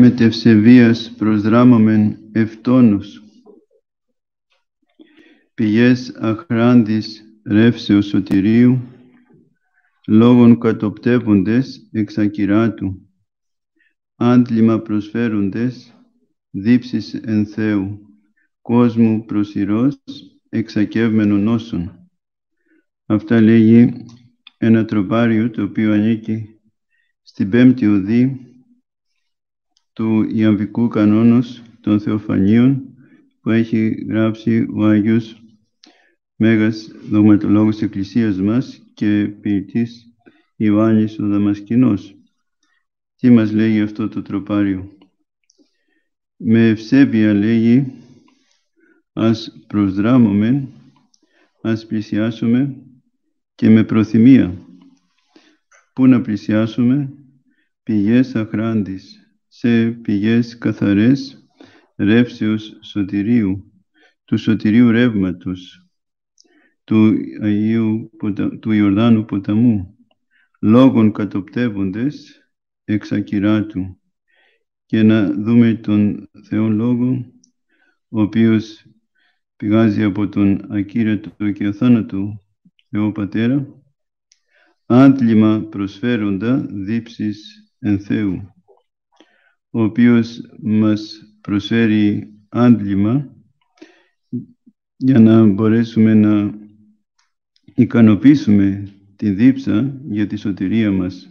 μετ' ευσεβίας προσδράμμαμεν ευτόνους. Πηγές αχράντης ρεύσεως σωτηρίου, λόγων κατοπτεύοντες εξακυράτου, άντλημα προσφέροντες, δίψεις εν Θεού, κόσμου προσηρός, εξακεύμενων όσων. Αυτά λέγει ένα τροπάριο το οποίο ανήκει στην πέμπτη οδή του Ιαμβικού κανόνος των Θεοφανίων που έχει γράψει ο Άγιος Μέγας Δογματολόγος της Εκκλησίας μας και ποιητής Ιωάννης ο Δαμασκηνός. Τι μας λέγει αυτό το τροπάριο? Με ευσέβεια, λέγει, ας προσδράμμομεν, ας πλησιάσουμε, και με προθυμία. Πού να πλησιάσουμε? Πηγές αχράντης, σε πηγές καθαρές ρεύσεως σωτηρίου, του σωτηρίου ρεύματος, του Ιορδάνου ποταμού, λόγων κατοπτεύοντες εξακυράτου. Και να δούμε τον Θεόν Λόγο, ο οποίος πηγάζει από τον ακύρωτο και αθάνατο Θεό Πατέρα, άντλημα προσφέροντα δίψεις εν Θεού, ο οποίος μας προσφέρει άντλημα για να μπορέσουμε να ικανοποιήσουμε τη δίψα για τη σωτηρία μας,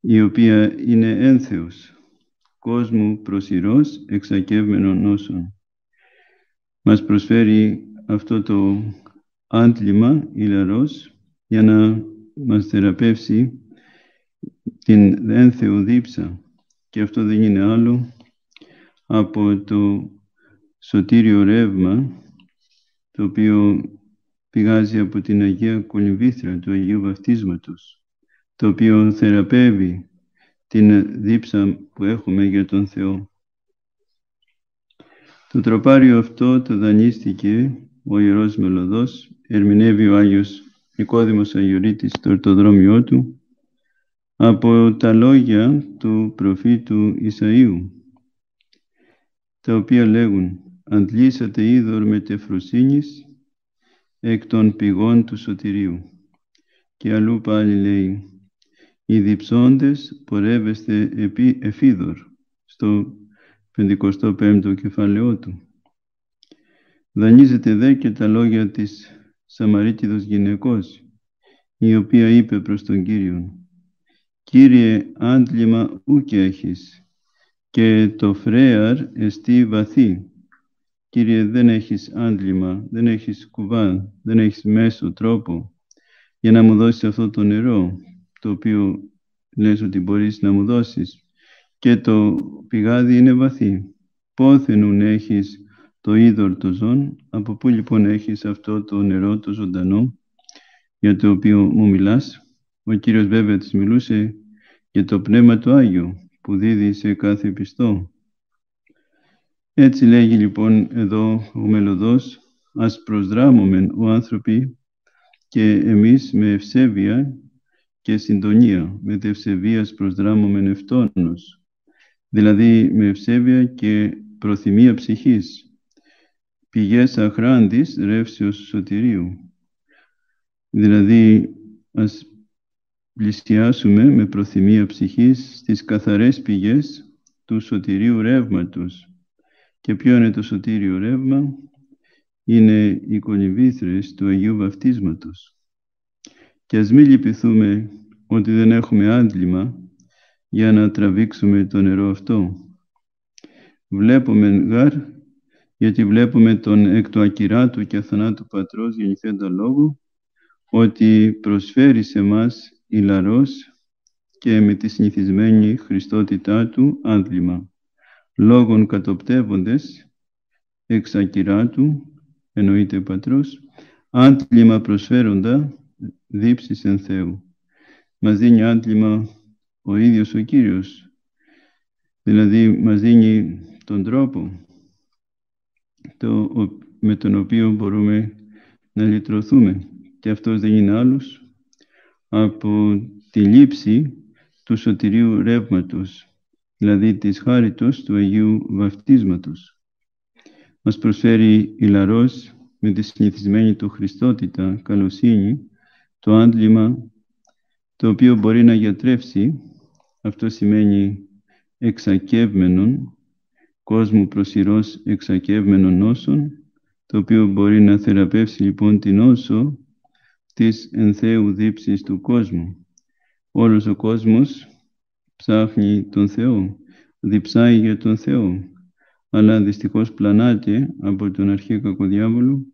η οποία είναι εν Θεός, κόσμου προσηρός εξακεύμενων όσων. Μας προσφέρει αυτό το άντλημα ηλαρός για να μας θεραπεύσει την εν Θεοδίψα, και αυτό δεν είναι άλλο από το σωτήριο ρεύμα το οποίο πηγάζει από την Αγία Κολυμβήθρα του Αγίου Βαπτίσματος, το οποίο θεραπεύει την δίψα που έχουμε για τον Θεό. Το τροπάριο αυτό το δανείστηκε ο Ιερός Μελωδός, ερμηνεύει ο Άγιος Νικόδημος Αχιορείτης στο ορτοδρόμιό του, από τα λόγια του προφήτου Ισαΐου, τα οποία λέγουν «Αντλήσατε είδωρ μετεφροσύνης εκ των πηγών του σωτηρίου». Και αλλού πάλι λέει «Οι διψώντες πορεύεστε επί εφίδωρ» στο 55ο κεφαλαίο του. Δανείζεται δε και τα λόγια της Σαμαρίτιδος γυναικός, η οποία είπε προς τον Κύριον «Κύριε, άντλημα ούκ έχεις και το φρέαρ εστί βαθύ». Κύριε, δεν έχεις άντλημα, δεν έχεις κουβά, δεν έχεις μέσο τρόπο για να μου δώσεις αυτό το νερό, το οποίο λες ότι μπορείς να μου δώσεις, και το πηγάδι είναι βαθύ. Πόθενουν έχεις το είδωρ το ζών, από πού λοιπόν έχεις αυτό το νερό το ζωντανό, για το οποίο μου μιλάς? Ο Κύριος βέβαια της μιλούσε για το Πνεύμα το Άγιο, που δίδει σε κάθε πιστό. Έτσι λέγει λοιπόν εδώ ο Μελωδός, ας προσδράμμομεν ο άνθρωποι, και εμείς με ευσέβεια και συντονία, με τη ευσεβίας προσδράμμομεν ευτόνος, δηλαδή με ευσέβεια και προθυμία ψυχής, πηγές αχράντης ρεύσεως σωτηρίου. Δηλαδή, ας πλησιάσουμε με προθυμία ψυχής στις καθαρές πηγές του σωτηρίου ρεύματος. Και ποιο είναι το σωτήριο ρεύμα? Είναι οι κολυμβήθρες του Αγίου Βαπτίσματος. Και ας μην λυπηθούμε ότι δεν έχουμε άντλημα για να τραβήξουμε το νερό αυτό. Βλέπουμε γαρ, γιατί βλέπουμε τον εκ του ακυράτου και αθανάτου Πατρός γεννηθέντα Λόγο, ότι προσφέρει σε μας ηλαρός και με τη συνηθισμένη χριστότητά του άντλημα, λόγων κατοπτεύοντες εξ ακυράτου, εννοείται Πατρός, άντλημα προσφέροντα δίψεις εν Θεού. Μας δίνει άντλημα ο ίδιος ο Κύριος, δηλαδή μας δίνει τον τρόπο με τον οποίο μπορούμε να λυτρωθούμε, και αυτός δεν είναι άλλος από τη λήψη του σωτηρίου ρεύματος, δηλαδή της χάριτος του Αγίου Βαφτίσματος. Μας προσφέρει ηλαρός με τη συνηθισμένη του χριστότητα καλοσύνη το άντλημα το οποίο μπορεί να γιατρεύσει, αυτό σημαίνει εξακεύμενον, κόσμου προσηρός εξακεύμενων νόσων, το οποίο μπορεί να θεραπεύσει λοιπόν την νόσο της ενθέου δίψης του κόσμου. Όλος ο κόσμος ψάχνει τον Θεό, διψάει για τον Θεό, αλλά δυστυχώς πλανάται από τον αρχή κακοδιάβολο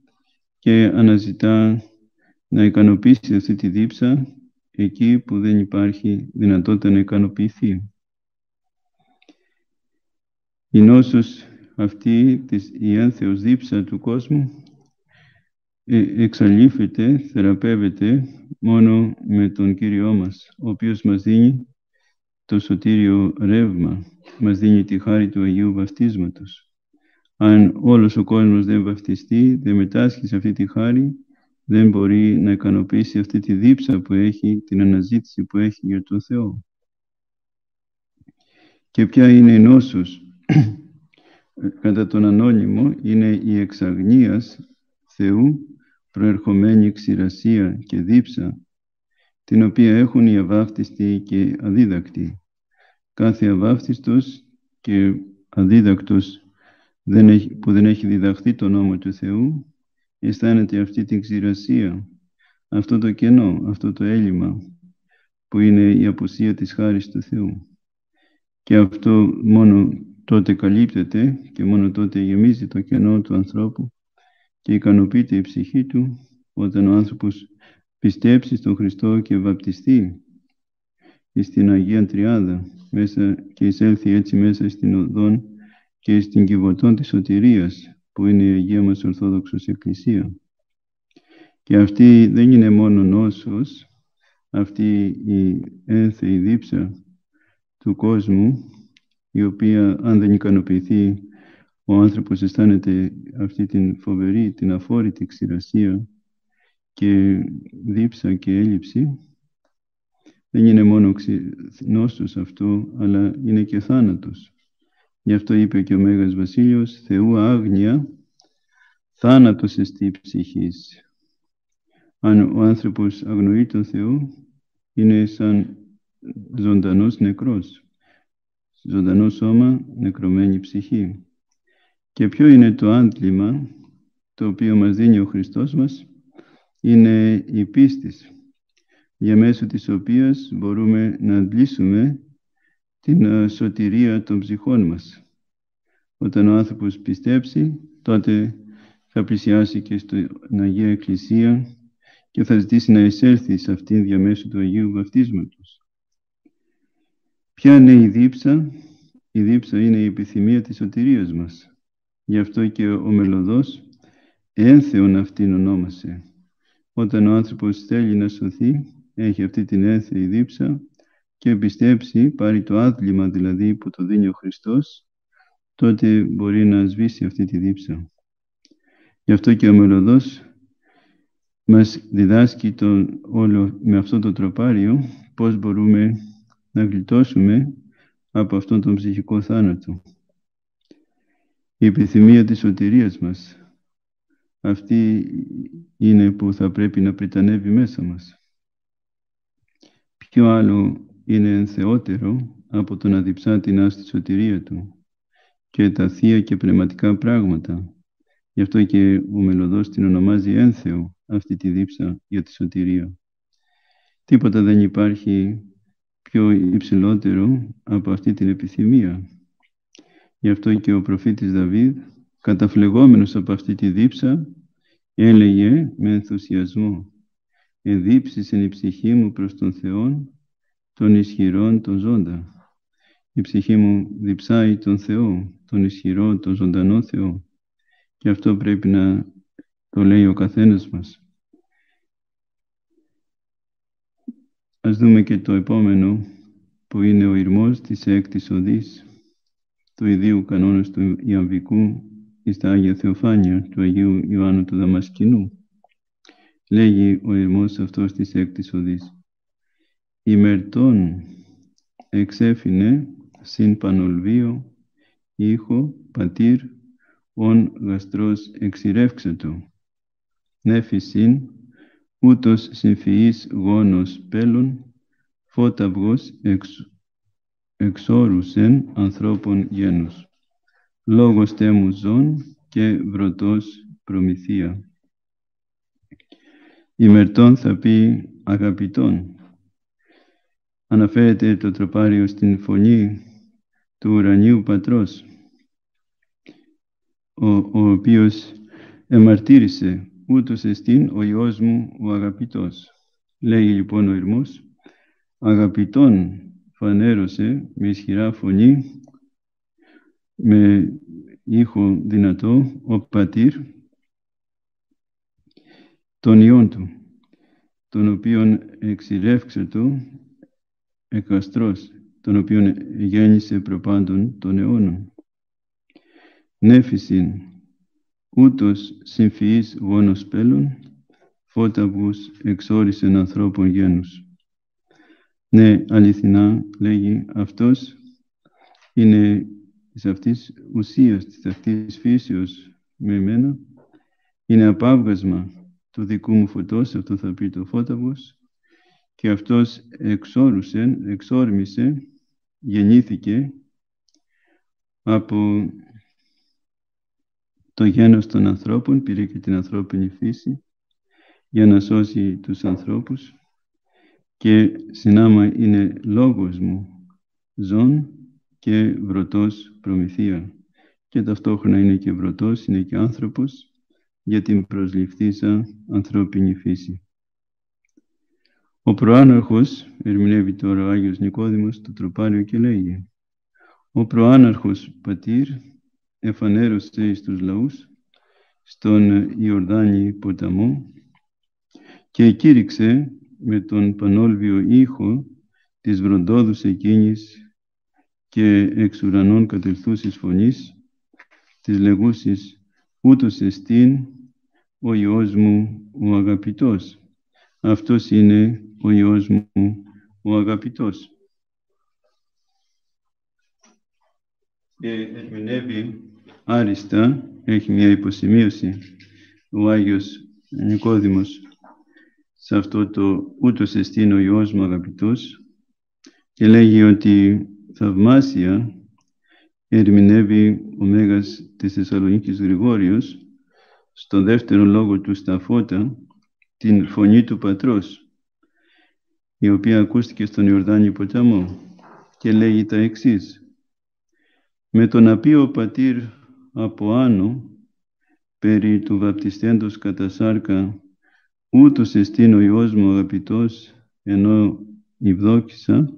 και αναζητά να ικανοποιήσει αυτή τη δίψα εκεί που δεν υπάρχει δυνατότητα να ικανοποιηθεί. Η νόσος αυτή, η ένθεος δίψα του κόσμου, εξαλείφεται, θεραπεύεται μόνο με τον Κύριό μας, ο οποίος μας δίνει το σωτήριο ρεύμα, μας δίνει τη χάρη του Αγίου Βαφτίσματος. Αν όλος ο κόσμος δεν βαφτιστεί, δεν μετάσχει σε αυτή τη χάρη, δεν μπορεί να ικανοποιήσει αυτή τη δίψα που έχει, την αναζήτηση που έχει για τον Θεό. Και ποια είναι η νόσος κατά τον ανώνυμο? Είναι η εξαγνίας Θεού προερχομένη ξηρασία και δίψα, την οποία έχουν οι αβάφτιστοι και αδίδακτοι. Κάθε αβάφτιστος και αδίδακτος που δεν έχει διδαχθεί τον νόμο του Θεού αισθάνεται αυτή την ξηρασία, αυτό το κενό, αυτό το έλλειμμα που είναι η απουσία της χάρης του Θεού. Και αυτό μόνο τότε καλύπτεται και μόνο τότε γεμίζει το κενό του ανθρώπου και ικανοποιείται η ψυχή του όταν ο άνθρωπος πιστέψει στον Χριστό και βαπτιστεί στην Αγία Τριάδα μέσα και εισέλθει έτσι μέσα στην οδόν και στην κυβωτόν της σωτηρίας που είναι η Αγία μας Ορθόδοξος Εκκλησία. Και αυτή δεν είναι μόνο νόσος, αυτή η ένθεη δίψα του κόσμου, η οποία αν δεν ικανοποιηθεί ο άνθρωπος αισθάνεται αυτή την φοβερή, την αφόρητη ξηρασία και δίψα και έλλειψη. Δεν είναι μόνο νόσος αυτό, αλλά είναι και θάνατος. Γι' αυτό είπε και ο Μέγας Βασίλειος, Θεού άγνοια, θάνατος εστί ψυχής. Αν ο άνθρωπος αγνοεί τον Θεό, είναι σαν ζωντανός νεκρός. Ζωντανό σώμα, νεκρωμένη ψυχή. Και ποιο είναι το άντλημα το οποίο μας δίνει ο Χριστός μας? Είναι η πίστη, για μέσω της οποίας μπορούμε να αντλήσουμε την σωτηρία των ψυχών μας. Όταν ο άνθρωπος πιστέψει, τότε θα πλησιάσει και στην Αγία Εκκλησία και θα ζητήσει να εισέλθει σε αυτήν διαμέσου του Αγίου Βαφτίσματος. Ποια είναι η δίψα? Η δίψα είναι η επιθυμία της σωτηρίας μας. Γι' αυτό και ο μελωδός ένθεον αυτήν ονόμασε. Όταν ο άνθρωπος θέλει να σωθεί, έχει αυτή την ένθεη δίψα και πιστέψει, πάρει το άθλημα δηλαδή που το δίνει ο Χριστός, τότε μπορεί να σβήσει αυτή τη δίψα. Γι' αυτό και ο μελωδός μας διδάσκει όλο με αυτό το τροπάριο πώς μπορούμε να γλιτώσουμε από αυτόν τον ψυχικό θάνατο. Η επιθυμία της σωτηρίας μας, αυτή είναι που θα πρέπει να πριτανεύει μέσα μας. Ποιο άλλο είναι ενθεότερο από το να διψά την άστη σωτηρία του και τα θεία και πνευματικά πράγματα? Γι' αυτό και ο μελωδός την ονομάζει ένθεο, αυτή τη δίψα για τη σωτηρία. Τίποτα δεν υπάρχει πιο υψηλότερο από αυτή την επιθυμία. Γι' αυτό και ο προφήτης Δαβίδ, καταφλεγόμενος από αυτή τη δίψα, έλεγε με ενθουσιασμό «Εδίψησεν η ψυχή μου προς τον Θεόν, τον ισχυρόν, τον ζώντα». Η ψυχή μου διψάει τον Θεό, τον ισχυρό, τον ζωντανό Θεό. Και αυτό πρέπει να το λέει ο καθένας μας. Ας δούμε και το επόμενο, που είναι ο ηρμός της έκτης οδής, του ιδίου κανόνας του Ιαμβικού, στα Άγια Θεοφάνεια του Αγίου Ιωάννου του Δαμασκηνού. Λέγει ο ηρμός αυτός της έκτης οδής: «Ημερτών εξέφινε συν πανολβείο, ήχο, πατήρ, ον γαστρός εξηρεύξετο. Νέφη συν, ούτως συμφυής γόνος πέλων, φώταυγος εξόρουσεν ανθρώπων γένους. Λόγος τέμου ζών και βρωτός προμηθεία. Ημερτών θα πει αγαπητών. Αναφέρεται το τροπάριο στην φωνή του ουρανίου πατρός, ο οποίος εμαρτύρησε, ούτως εστίν ο Υιός μου ο αγαπητός. Λέγει λοιπόν ο Ηρμός, αγαπητόν φανέρωσε με ισχυρά φωνή, με ήχο δυνατό, ο πατήρ τον Υιόν του, τον οποίον εξηρεύξετο εκαστρός, τον οποίον γέννησε προπάντων των αιώνων. Νέφησιν, ούτως συμφυής γόνος πέλων, φώταυγος εξόρισεν ανθρώπων γένους. Ναι, αληθινά, λέγει, αυτός είναι της αυτής ουσίας, της αυτής φύσεως με εμένα, είναι απάβγασμα του δικού μου φωτός, αυτό θα πει το φώταυγος, και αυτός εξόρμησε, γεννήθηκε από το γένος των ανθρώπων, πήρε και την ανθρώπινη φύση για να σώσει τους ανθρώπους, και συνάμα είναι λόγος μου ζών και βρωτός προμηθεία, και ταυτόχρονα είναι και βρωτός, είναι και άνθρωπος για την προσληφθήσα ανθρώπινη φύση. Ο προάναρχος, ερμηνεύει τώρα ο Άγιος Νικόδημος το τροπάριο και λέγει, ο προάναρχος πατήρ εφανέρωσε εις τους λαούς στον Ιορδάνη ποταμό και κήρυξε με τον πανόλβιο ήχο της βροντόδους εκείνης και εξ ουρανών κατελθούσης φωνής της λεγούσης, ούτως εστίν ο Υιός μου ο αγαπητός. Αυτός είναι ο Υιός μου ο αγαπητός. Και ερμηνεύει άριστα, έχει μια υποσημείωση ο Άγιος Νικόδημος σε αυτό το ούτως εστίν ο Υιός μου αγαπητός, και λέγει ότι θαυμάσια ερμηνεύει ο Μέγας της Θεσσαλονίκης Γρηγόριος στον δεύτερο λόγο του στα φώτα την φωνή του Πατρός, η οποία ακούστηκε στον Ιορδάνη ποταμό, και λέγει τα εξής, με τον απίο πατήρ από άνω περί του βαπτιστέντος κατά σάρκα, ούτως εστίν ο Υιός μου αγαπητός, ενώ ευδόκησα,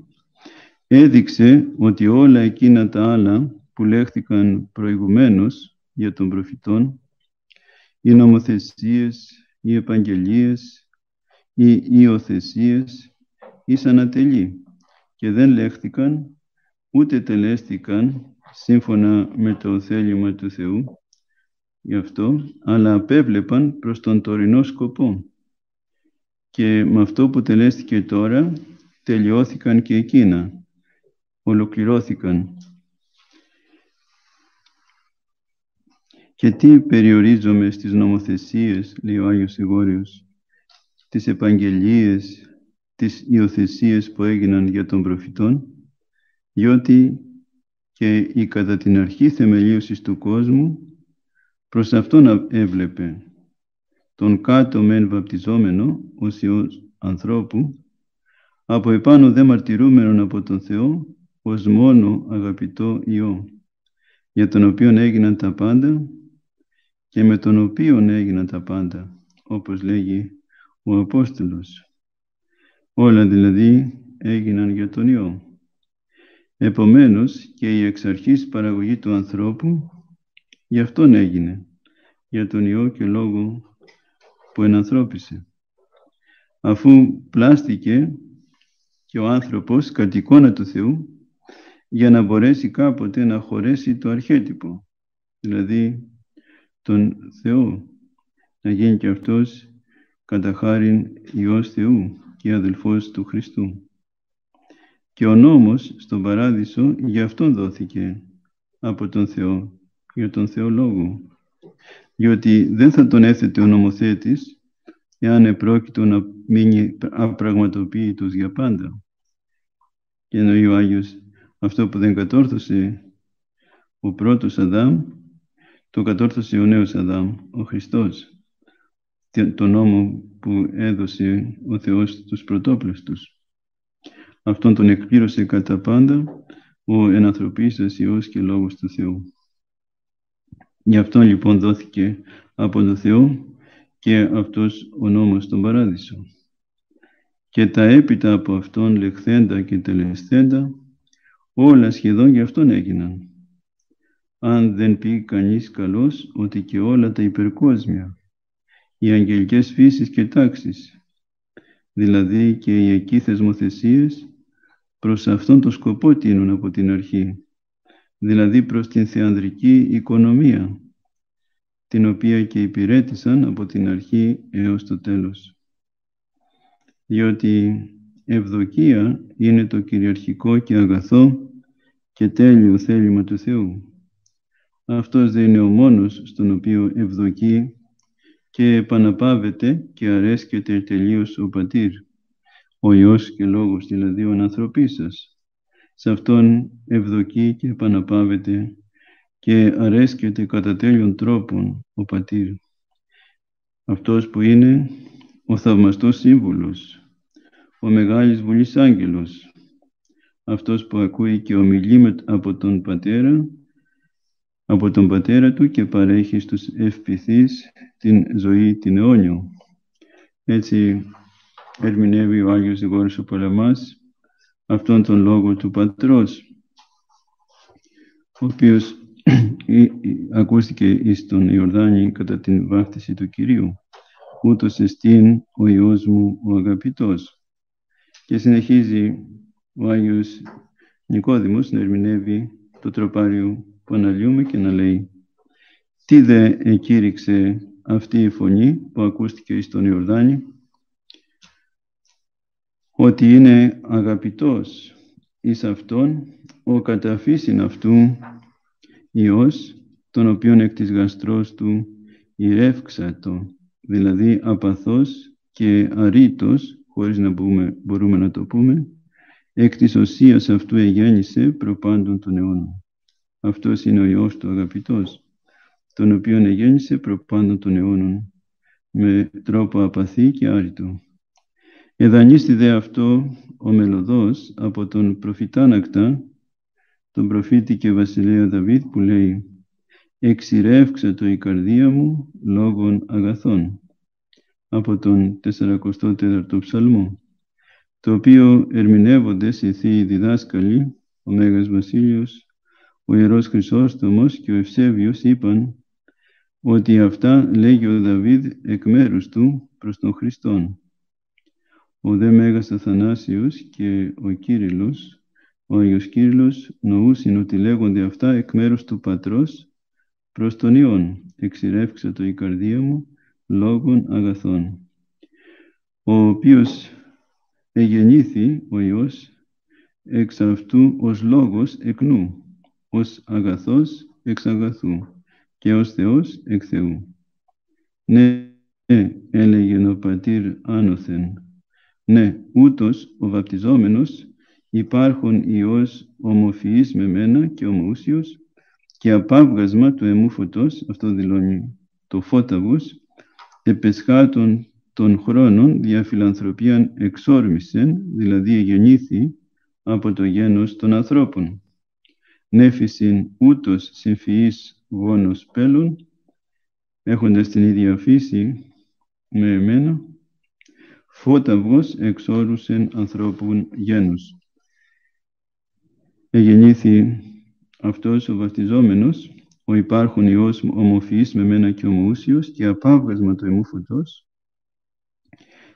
έδειξε ότι όλα εκείνα τα άλλα που λέχθηκαν προηγουμένως για τον προφητών, οι νομοθεσίες, οι επαγγελίες, οι υιοθεσίες, ήσαν ατελεί και δεν λέχθηκαν ούτε τελέστηκαν σύμφωνα με το θέλημα του Θεού γι' αυτό, αλλά απέβλεπαν προς τον τωρινό σκοπό, και με αυτό που τελέστηκε τώρα τελειώθηκαν και εκείνα, ολοκληρώθηκαν. Και τι περιορίζομαι στις νομοθεσίες, λέει ο Άγιος Ηγόριος, τις επαγγελίες, τις υιοθεσίες που έγιναν για τον προφητών, διότι και η κατά την αρχή θεμελίωσης του κόσμου προς αυτόν έβλεπε, τον κάτω μεν βαπτιζόμενο ως Υιός ανθρώπου, από επάνω δε μαρτυρούμενον από τον Θεό ως μόνο αγαπητό Υιό, για τον οποίον έγιναν τα πάντα και με τον οποίον έγιναν τα πάντα, όπως λέγει ο Απόστολος. Όλα δηλαδή έγιναν για τον Υιό. Επομένως και η εξ αρχής παραγωγή του ανθρώπου γι' αυτόν έγινε, για τον Υιό και λόγο που ενανθρώπισε. Αφού πλάστηκε και ο άνθρωπος κατ' εικόνα του Θεού, για να μπορέσει κάποτε να χωρέσει το αρχέτυπο, δηλαδή τον Θεό, να γίνει και αυτός κατά χάριν Υιός Θεού και αδελφός του Χριστού. Και ο νόμος στον παράδεισο για αυτόν δόθηκε από τον Θεό, για τον Θεό λόγο. Διότι δεν θα τον έθετε ο νομοθέτης, εάν επρόκειτο να μείνει απραγματοποιητός για πάντα. Και εννοεί ο Άγιος αυτό που δεν κατόρθωσε ο πρώτος Αδάμ, το κατόρθωσε ο νέος Αδάμ, ο Χριστός, τον νόμο που έδωσε ο Θεός στους πρωτόπλους τους. Αυτόν τον εκπλήρωσε κατά πάντα ο ενανθρωπίστας Υιός και Λόγος του Θεού. Γι' αυτόν λοιπόν δόθηκε από τον Θεό και αυτός ο νόμος στον Παράδεισο. Και τα έπειτα από αυτόν λεχθέντα και τελεσθέντα, όλα σχεδόν γι' αυτόν έγιναν. Αν δεν πει κανείς καλός ότι και όλα τα υπερκόσμια, οι αγγελικές φύσεις και τάξεις, δηλαδή και οι εκεί θεσμοθεσίες, προς αυτόν τον σκοπό τείνουν από την αρχή, δηλαδή προς την θεανδρική οικονομία, την οποία και υπηρέτησαν από την αρχή έως το τέλος. Διότι ευδοκία είναι το κυριαρχικό και αγαθό και τέλειο θέλημα του Θεού. Αυτός δεν είναι ο μόνος στον οποίο ευδοκεί και επαναπάβεται και αρέσκεται τελείως ο Πατήρ, ο Υιός και Λόγος, δηλαδή ο ανθρωπής σας. Σε αυτόν ευδοκεί και επαναπάβεται και αρέσκεται κατά τέλειων τρόπων ο Πατήρ, αυτός που είναι ο θαυμαστός σύμβουλος, ο μεγάλης βουλής άγγελος, αυτός που ακούει και ομιλεί από τον Πατέρα του και παρέχει στους ευπηθείς την ζωή την αιώνιο. Έτσι ερμηνεύει ο Άγιος Γρηγόριος ο Παλαμάς αυτόν τον λόγο του Πατρός, ο οποίος ακούστηκε εις τον Ιορδάνη κατά την βάφτιση του Κυρίου, ούτως εστίν ο Υιός μου ο αγαπητός. Και συνεχίζει ο Άγιος Νικόδημος να ερμηνεύει το τροπάριο που αναλύουμε και να λέει: «Τι δε εκήρυξε αυτή η φωνή που ακούστηκε εις τον Ιορδάνη? Ότι είναι αγαπητός εις αυτόν ο καταφύσιν αυτού Υιός, τον οποίον εκ της γαστρός του ηρεύξατο», δηλαδή απαθός και αρήτος, χωρίς να μπορούμε να το πούμε, εκ της οσίας αυτού εγέννησε προπάντων τον αιώνα. Αυτός είναι ο Υιός του αγαπητός, τον οποίον εγέννησε προπάντων των αιώνων, με τρόπο απαθή και άρητο. Εδανίστη δε αυτό ο μελωδός από τον προφητάνακτα, τον προφήτη και βασιλέα Δαβίδ, που λέει: «Εξηρεύξα το η καρδία μου λόγων αγαθών», από τον 44ο Ψαλμό, το οποίο ερμηνεύονται σε θείοι διδάσκαλοι, ο Μέγας Βασίλειος, ο Ιερός Χρυσόστομος και ο Ευσέβιος, είπαν ότι αυτά λέγει ο Δαβίδ εκ μέρους του προς τον Χριστόν. Ο δε Μέγας Αθανάσιος και ο Κύριλος, ο Άγιος Κύριλος, νοούσιν ότι λέγονται αυτά εκ μέρους του Πατρός προς τον Υιόν, «Εξηρεύξα το η καρδία μου λόγων αγαθών», ο οποίος εγεννήθη ο Υιός εξ αυτού ως λόγος εκ νου, ως αγαθός εξ αγαθού και ως Θεός εκ Θεού. «Ναι, έλεγεν ο Πατήρ άνωθεν, ναι, ούτως ο βαπτιζόμενος υπάρχον Υιός ομοφυής με μένα και ομοούσιος και απάβγασμα του εμού φωτός», αυτό δηλώνει το φώταβος, «επεσχάτων των χρόνων δια φιλανθρωπίαν εξόρμησεν», δηλαδή γεννήθη από το γένος των ανθρώπων. «Νέφησιν ούτως συμφυής γόνος πέλων», έχοντας την ίδια φύση με εμένα, «φώταυγος εξόρουσεν ανθρώπων γένους». Εγεννήθη αυτός ο βαπτιζόμενος, ο υπάρχον Υιός ομοφυής με μένα και ομοούσιος και απάβγασμα του εμού φωτός,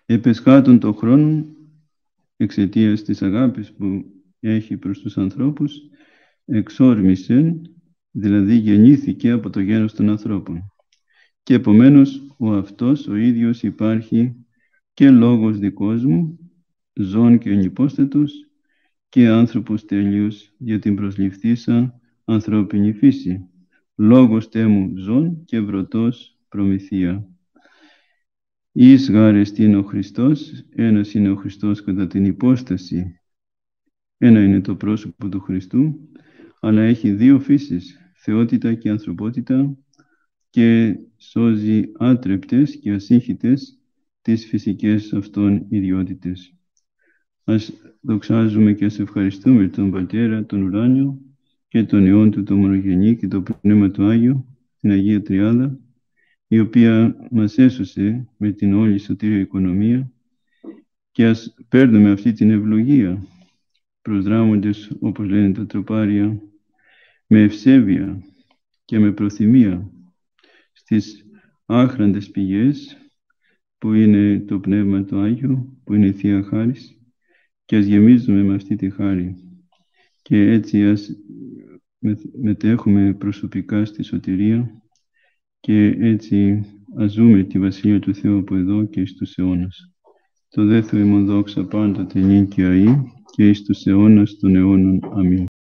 επεσχάτων των χρόνων, εξαιτίας της αγάπης που έχει προς τους ανθρώπους, εξόρμησεν, δηλαδή γεννήθηκε από το γένος των ανθρώπων. Και επομένως ο αυτός ο ίδιος υπάρχει και λόγος δικός μου, ζών και ενυπόσθετος, και άνθρωπος τελείως, για την προσληφθήσα ανθρώπινη φύση. Λόγος τέμου ζών και βρωτός προμηθεία. Εις γάρεστη είναι ο Χριστός, ένας είναι ο Χριστός κατά την υπόσταση. Ένα είναι το πρόσωπο του Χριστού, αλλά έχει δύο φύσεις, θεότητα και ανθρωπότητα, και σώζει άτρεπτες και ασύγχυτες τις φυσικές αυτών ιδιότητες. Ας δοξάζουμε και ας ευχαριστούμε τον Πατέρα, τον Ουράνιο και τον Υιόν του, τον Μονογενή και το Πνεύμα του Άγιο, την Αγία Τριάδα, η οποία μας έσωσε με την όλη σωτήρια οικονομία, και ας παίρνουμε αυτή την ευλογία, προσδράμοντες, όπως λένε τα τροπάρια, με ευσέβεια και με προθυμία στις άχραντες πηγές που είναι το Πνεύμα του Άγιο, που είναι η Θεία Χάρις, και ας γεμίζουμε με αυτή τη χάρη, και έτσι ας μετέχουμε προσωπικά στη σωτηρία, και έτσι ας ζούμε τη Βασιλεία του Θεού από εδώ και εις τους αιώνας. Το δε Θεό ημών δόξα πάντοτε νύν και αεί και εις τους αιώνας των αιώνων. Αμήν.